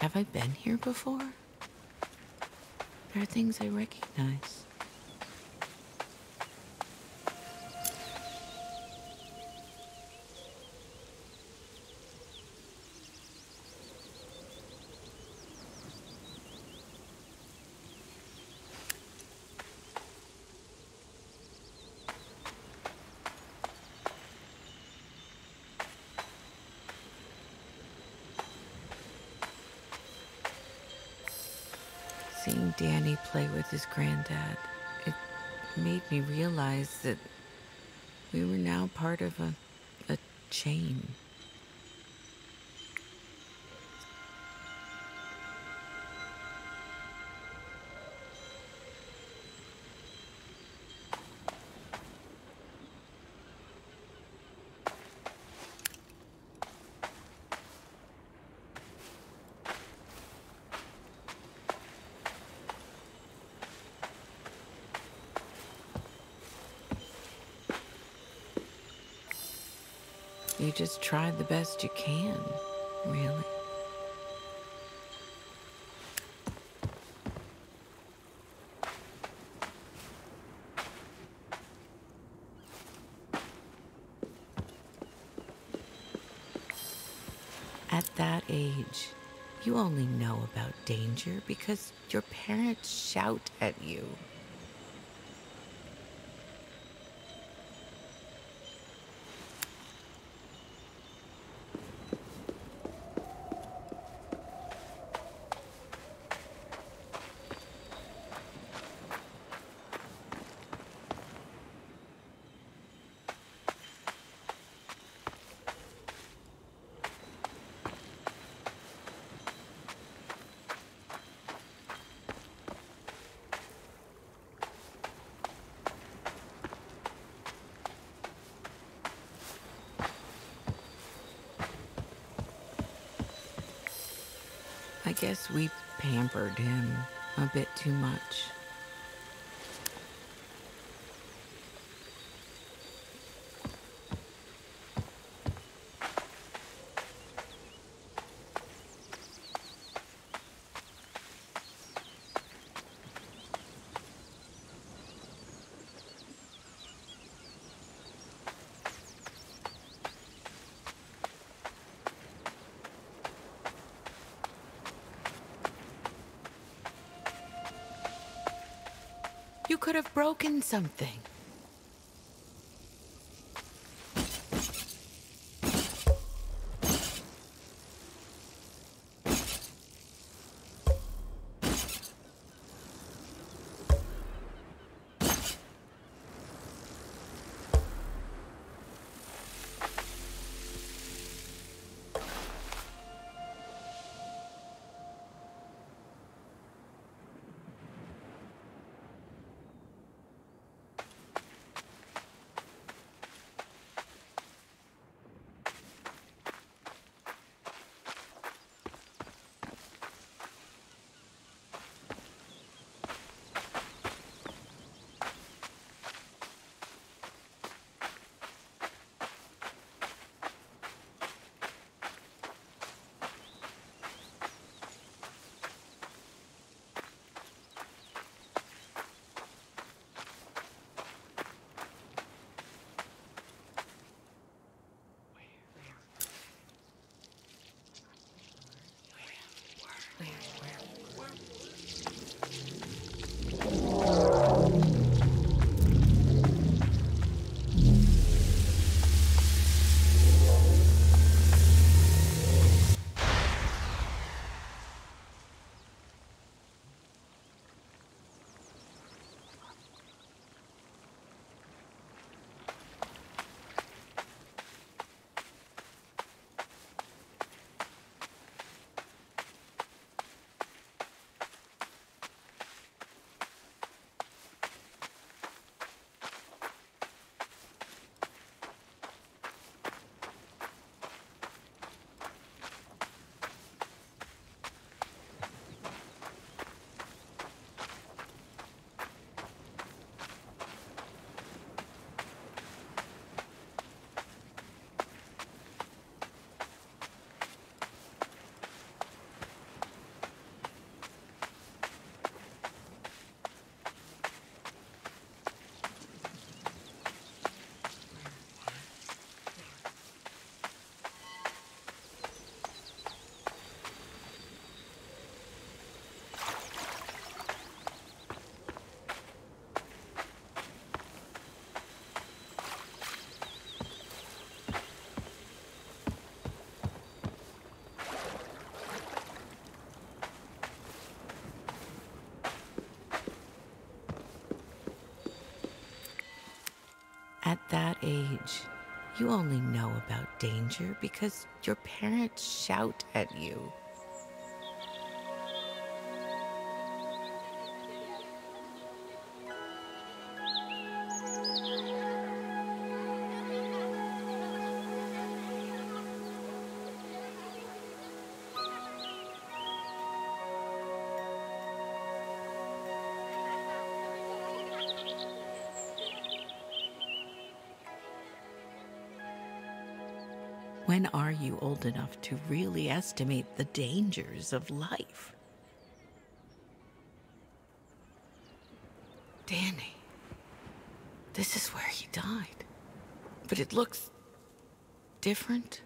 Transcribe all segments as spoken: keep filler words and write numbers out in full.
Have I been here before? There are things I recognize. Seeing Danny play with his granddad, it made me realize that we were now part of a, a chain. You just try the best you can, really. At that age, you only know about danger because your parents shout at you. I guess we pampered him a bit too much. You could have broken something. at that age, you only know about danger because your parents shout at you. When are you old enough to really estimate the dangers of life? Danny, this is where he died, but it looks different.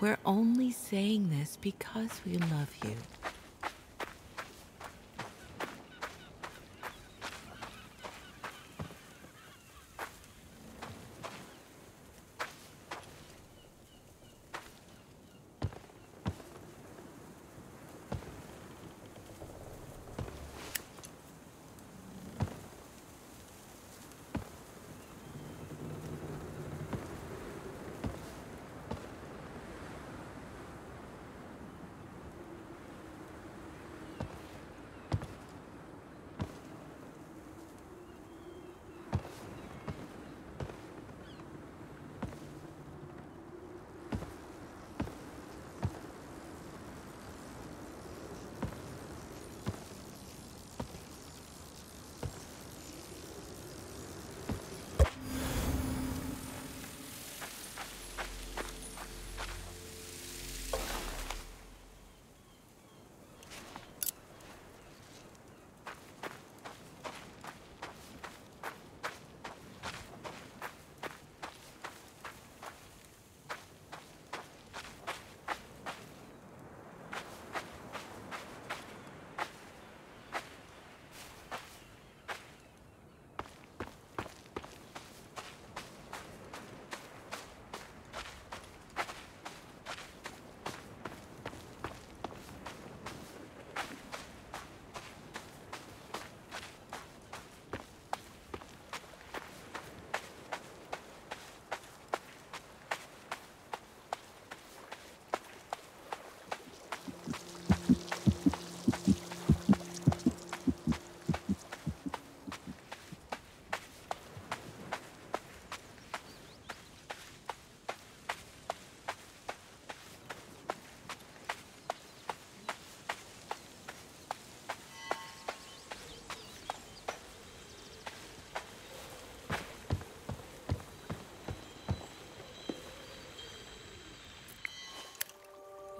We're only saying this because we love you.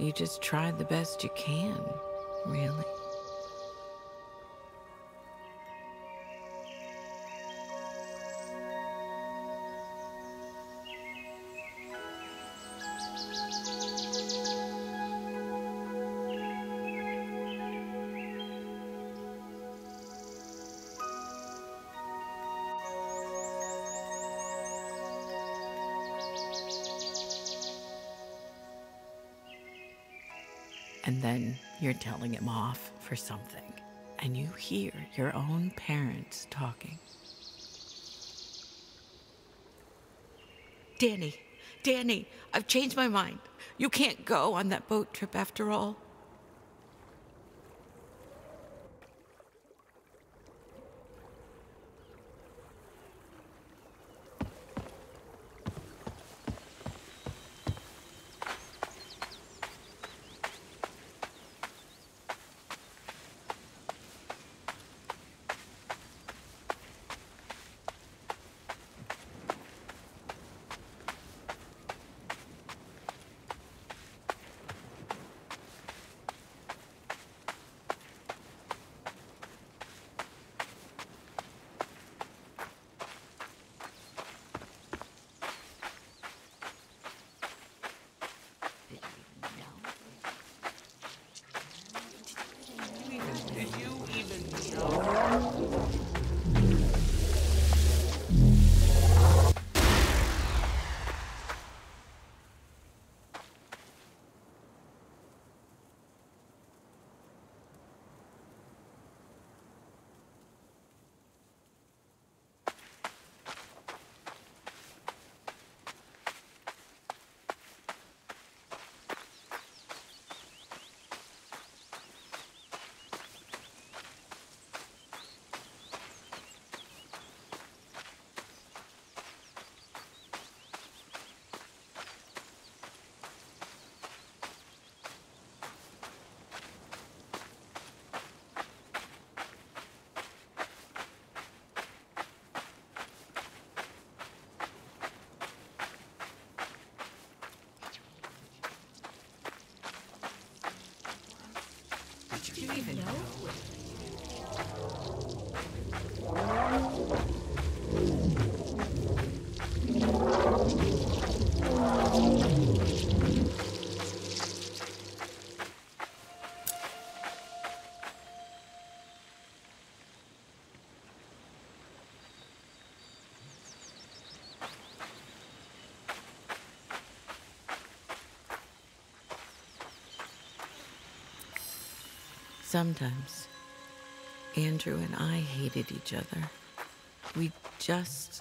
You just tried the best you can, really. And then you're telling him off for something, and you hear your own parents talking. Danny, Danny, I've changed my mind. You can't go on that boat trip after all. Do you even know? Sometimes, Andrew and I hated each other. We just...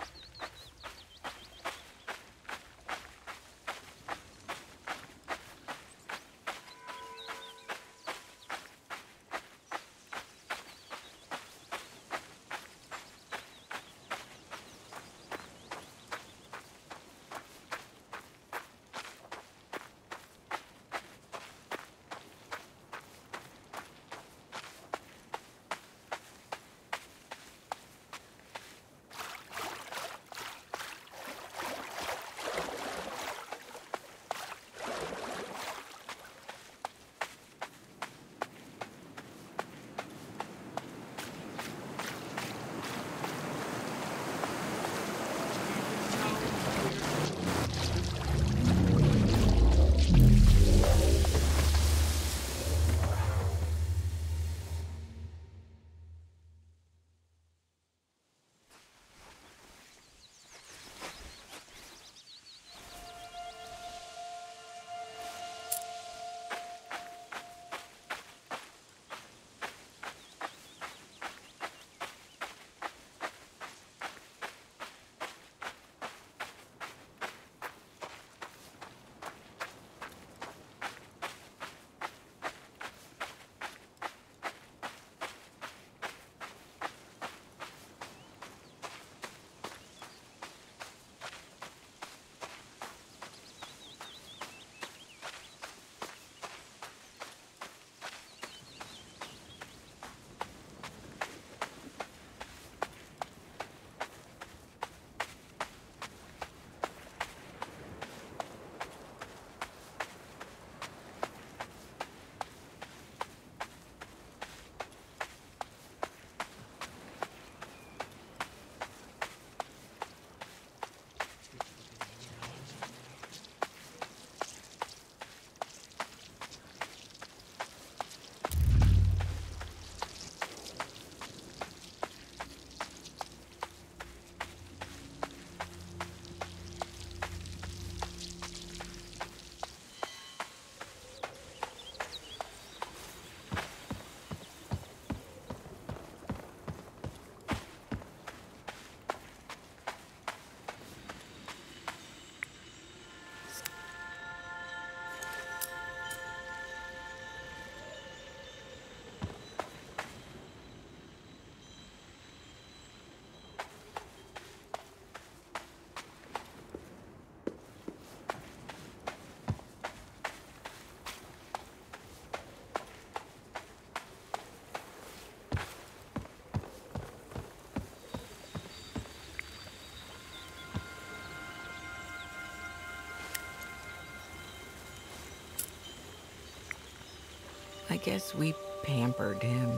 guess we pampered him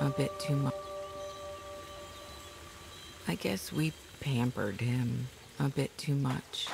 a bit too much. I guess we pampered him a bit too much.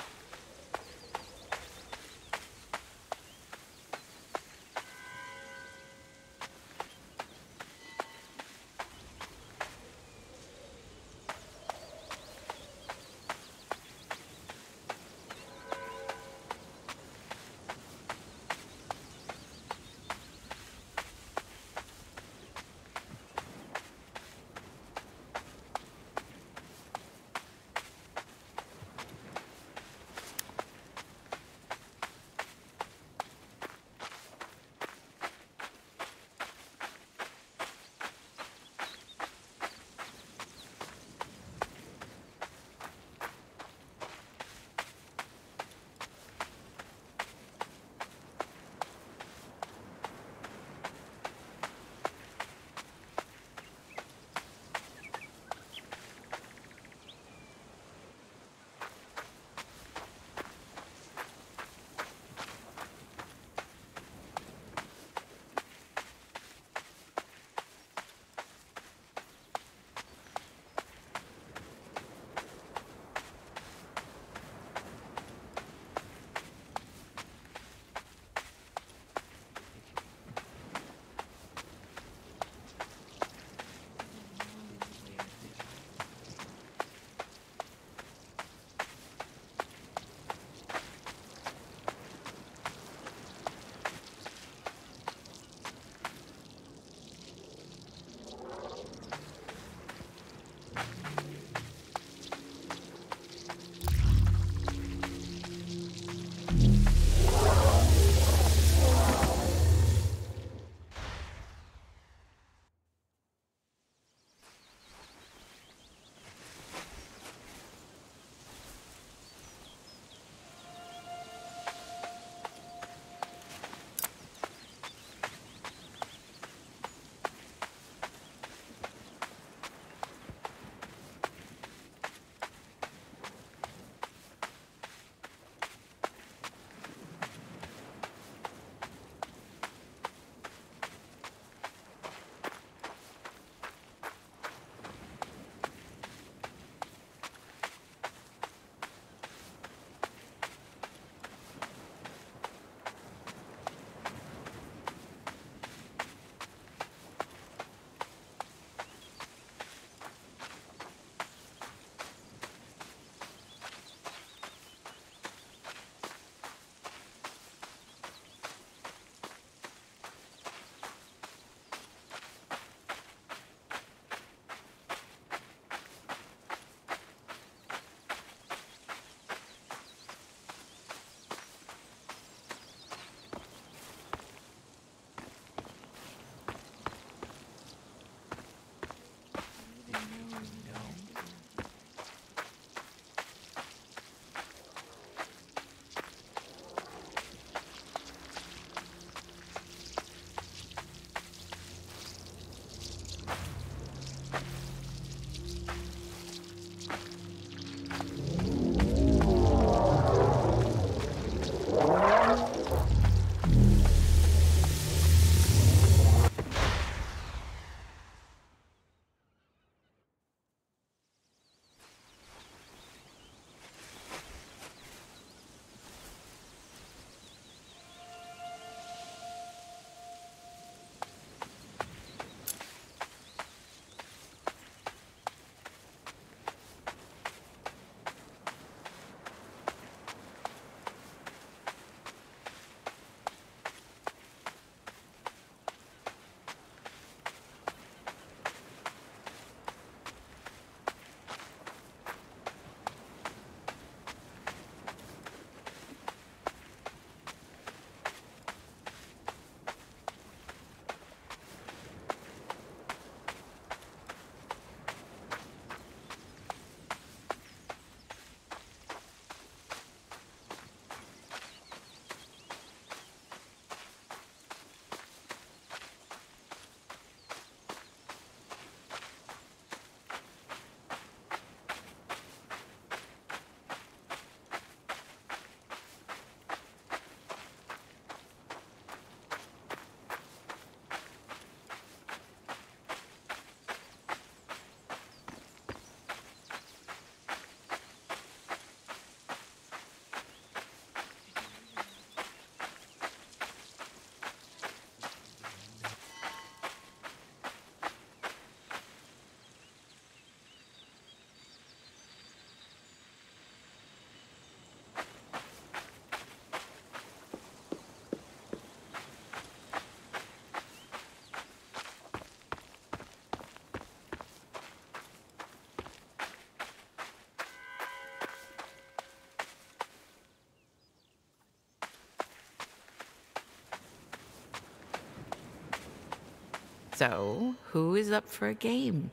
So, who is up for a game?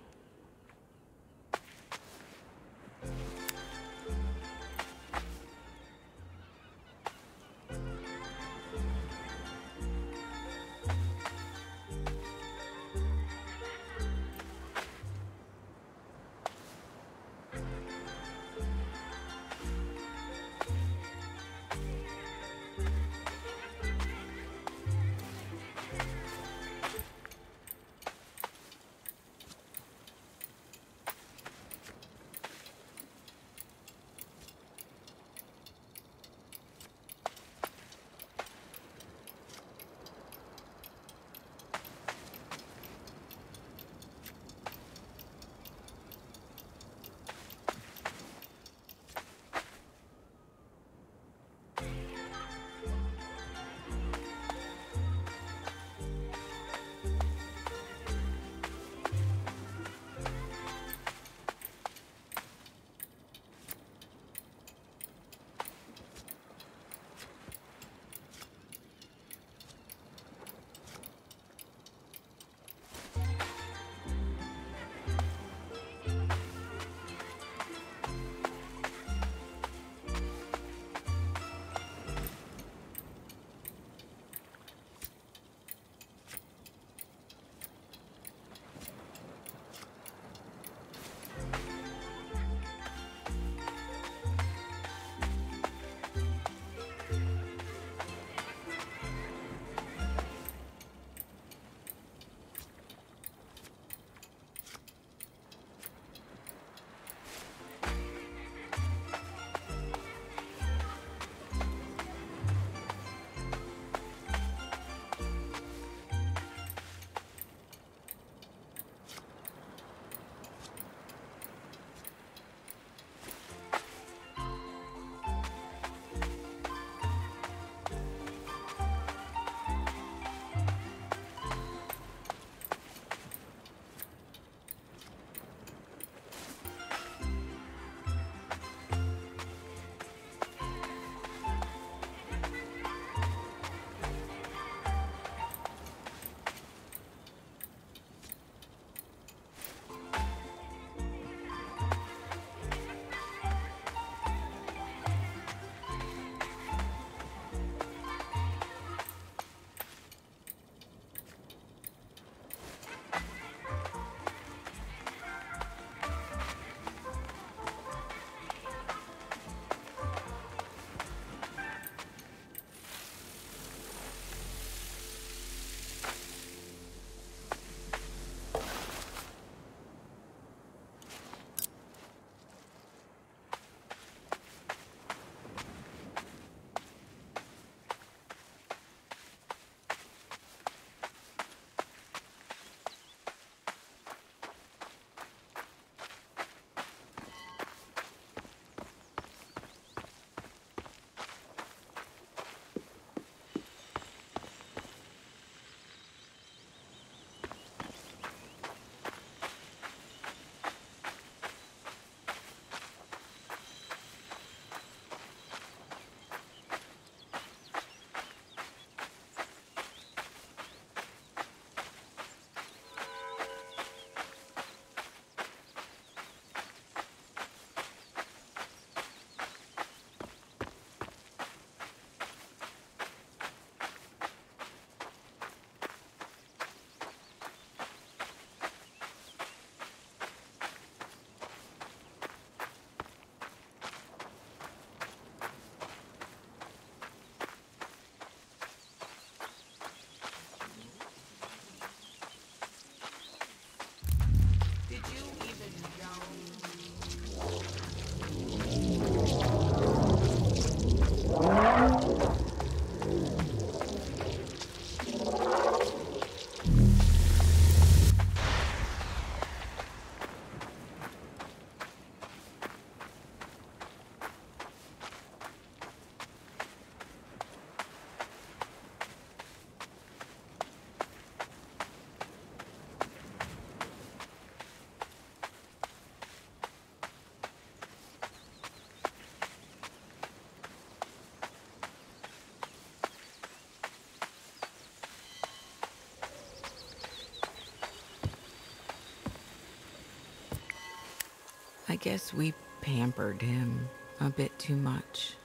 I guess we pampered him a bit too much.